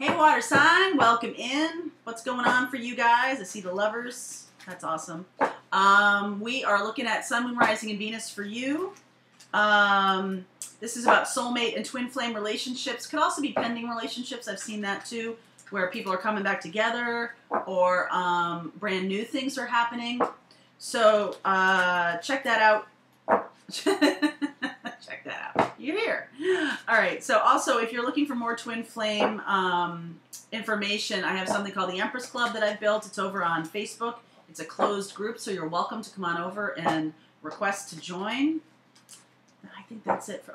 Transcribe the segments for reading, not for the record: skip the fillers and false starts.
Hey, water sign, welcome in. What's going on for you guys? I see the lovers. That's awesome. We are looking at Sun, Moon, Rising, and Venus for you. This is about soulmate and twin flame relationships. Could also be pending relationships. I've seen that too, where people are coming back together or brand new things are happening. So check that out. Check that out. You're here. All right. So also, if you're looking for more twin flame information, I have something called the Empress Club that I've built. It's over on Facebook. It's a closed group, so you're welcome to come on over and request to join. I think that's it for,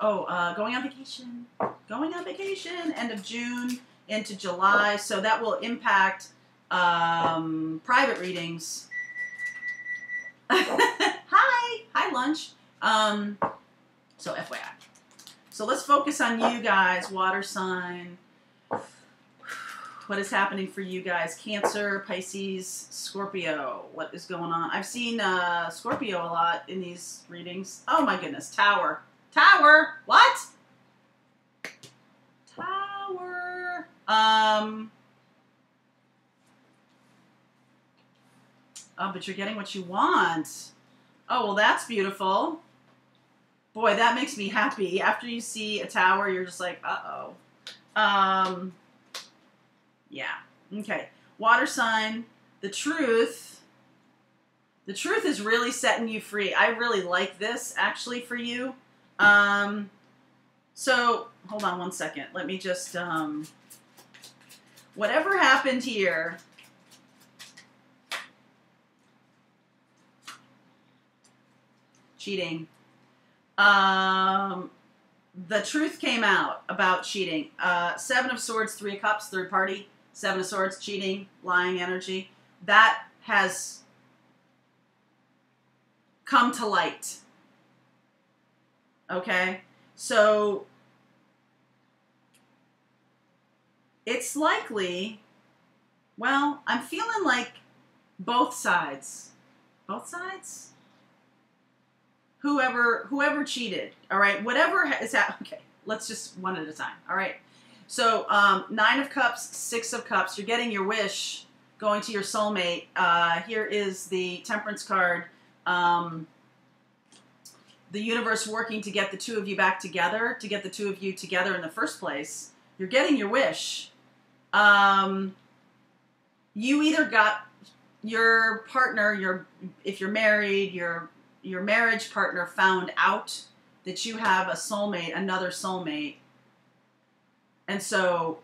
going on vacation. Going on vacation, end of June into July. So that will impact private readings. Hi. Hi, lunch. So FYI. So let's focus on you guys, water sign. What is happening for you guys? Cancer, Pisces, Scorpio. What is going on? I've seen Scorpio a lot in these readings. Oh my goodness. Tower. Tower. What? Tower. Oh, but you're getting what you want. Oh, well, that's beautiful. Boy, that makes me happy. After you see a tower, you're just like, uh-oh. Yeah. Okay. Water sign. The truth. The truth is really setting you free. I really like this, actually, for you. So, hold on one second. Let me just, whatever happened here, cheating. The truth came out about cheating. Seven of Swords, Three of Cups, third party. Seven of Swords, cheating, lying energy. That has come to light. Okay? So, it's likely, well, I'm feeling like both sides. Both sides? Whoever cheated, all right? Whatever is that, okay, let's just one at a time, all right? So, Nine of Cups, Six of Cups. You're getting your wish, going to your soulmate. Here is the Temperance card. The universe working to get the two of you back together, to get the two of you together in the first place. You're getting your wish. You either got your partner, if you're married, your marriage partner found out that you have a soulmate, another soulmate. And so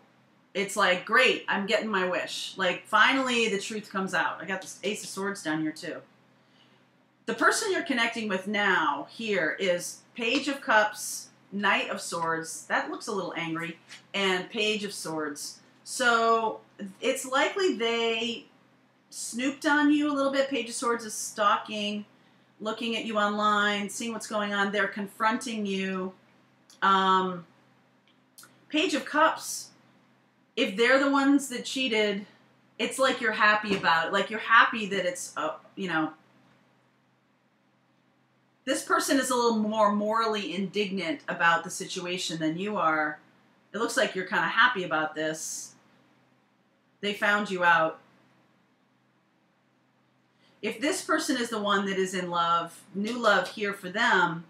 it's like, great, I'm getting my wish. Like, finally, the truth comes out. I got this Ace of Swords down here, too. The person you're connecting with now here is Page of Cups, Knight of Swords. That looks a little angry. And Page of Swords. So it's likely they snooped on you a little bit. Page of Swords is stalking, looking at you online, seeing what's going on. They're confronting you. Page of Cups, if they're the ones that cheated, it's like you're happy about it. Like you're happy that it's, you know, this person is a little more morally indignant about the situation than you are. It looks like you're kind of happy about this. They found you out. If this person is the one that is in love, new love here for them,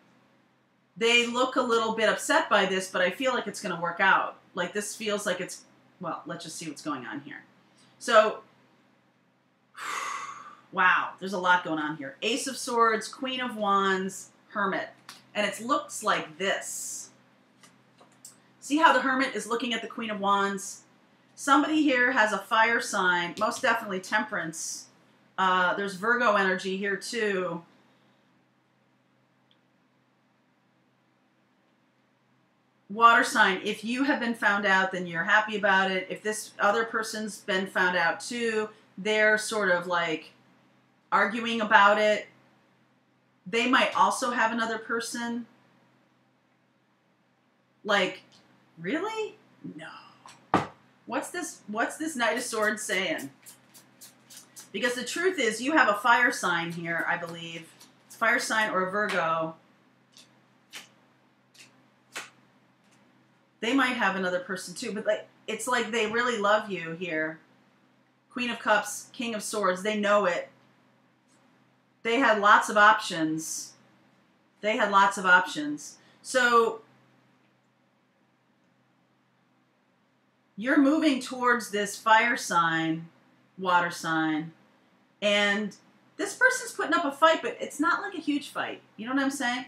they look a little bit upset by this, but I feel like it's going to work out. Like this feels like it's, well, let's just see what's going on here. So, wow, there's a lot going on here. Ace of Swords, Queen of Wands, Hermit. And it looks like this. See how the Hermit is looking at the Queen of Wands? Somebody here has a fire sign, most definitely Temperance. There's Virgo energy here too. Water sign, if you have been found out, then you're happy about it. If this other person's been found out too, they're sort of like arguing about it. They might also have another person. Like, really? No. What's this Knight of Swords saying? Because the truth is you have a fire sign here, I believe. It's a fire sign or a Virgo. They might have another person too, but like It's like they really love you here. Queen of Cups, King of Swords. They know it. They had lots of options. They had lots of options. So you're moving towards this fire sign, water sign, and this person's putting up a fight, but it's not like a huge fight. You know what I'm saying?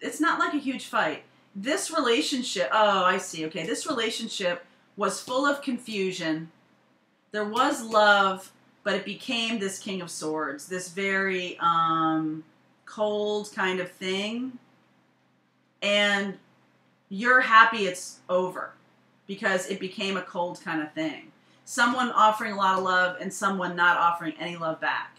It's not like a huge fight. This relationship, oh, I see. Okay, this relationship was full of confusion. There was love, but it became this King of Swords, this very cold kind of thing. And you're happy it's over because it became a cold kind of thing. Someone offering a lot of love and someone not offering any love back.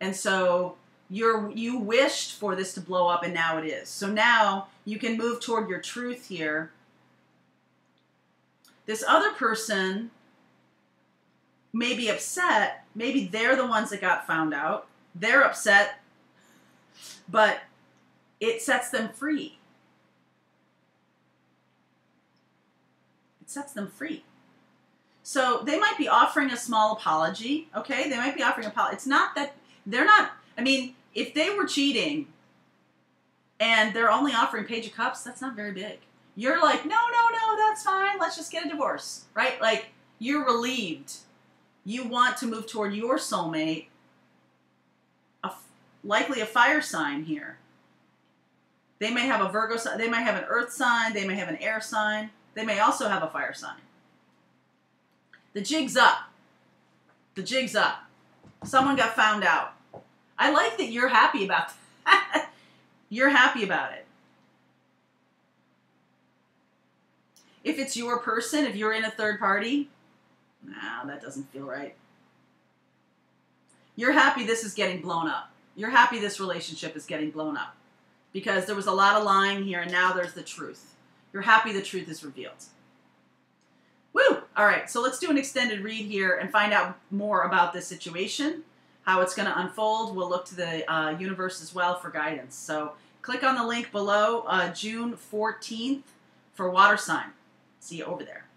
And so you wished for this to blow up, and now it is. So now you can move toward your truth here. This other person may be upset. Maybe they're the ones that got found out. They're upset, but it sets them free. It sets them free. So they might be offering a small apology, okay? They might be offering an apology. It's not that they're not, I mean, if they were cheating and they're only offering Page of Cups, that's not very big. You're like, no, no, no, that's fine. Let's just get a divorce, right? Like, you're relieved. You want to move toward your soulmate, likely a fire sign here. They may have a Virgo sign. They might have an earth sign. They may have an air sign. They may also have a fire sign. The jig's up. The jig's up. Someone got found out. I like that you're happy about that. You're happy about it. If it's your person, if you're in a third party, nah, that doesn't feel right. You're happy this is getting blown up. You're happy this relationship is getting blown up because there was a lot of lying here, and now there's the truth. You're happy the truth is revealed. Woo! All right, so let's do an extended read here and find out more about this situation, how it's going to unfold. We'll look to the universe as well for guidance. So click on the link below, June 14th for water sign. See you over there.